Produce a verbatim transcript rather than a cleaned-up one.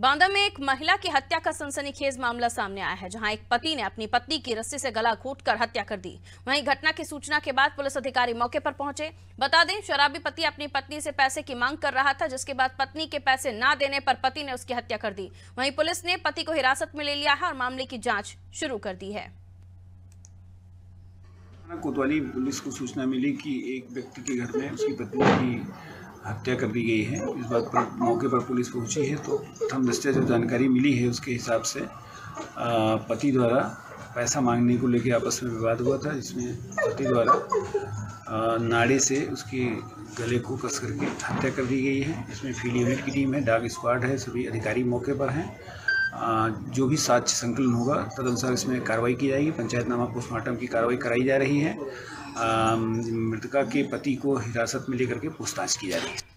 बांदा में एक महिला की हत्या का सनसनीखेज मामला सामने आया है, जहां एक पति ने अपनी पत्नी की रस्सी से गला घोंटकर हत्या कर दी। वहीं घटना की सूचना के बाद पुलिस अधिकारी मौके पर पहुंचे। बता दें, शराबी पति अपनी पत्नी से पैसे की मांग कर रहा था, जिसके बाद पत्नी के पैसे ना देने पर पति ने उसकी हत्या कर दी। वहीं पुलिस ने पति को हिरासत में ले लिया है और मामले की जाँच शुरू कर दी है। कोतवाली पुलिस को सूचना मिली कि एक व्यक्ति के घर में उसकी पत्नी की हत्या कर दी गई है। इस बात पर मौके पर पुलिस पहुंची है, तो हमदस्ते जो जानकारी मिली है उसके हिसाब से पति द्वारा पैसा मांगने को लेकर आपस में विवाद हुआ था, जिसमें पति द्वारा नाड़े से उसके गले को कस करके हत्या कर दी गई है। इसमें फील्ड यूनिट की टीम है, डाग स्क्वाड है, सभी अधिकारी मौके पर हैं। जो भी साक्ष्य संकलन होगा तदनुसार इसमें कार्रवाई की जाएगी। पंचायतनामा पोस्टमार्टम की कार्रवाई कराई जा रही है। मृतका के पति को हिरासत में लेकर के पूछताछ की जा रही है।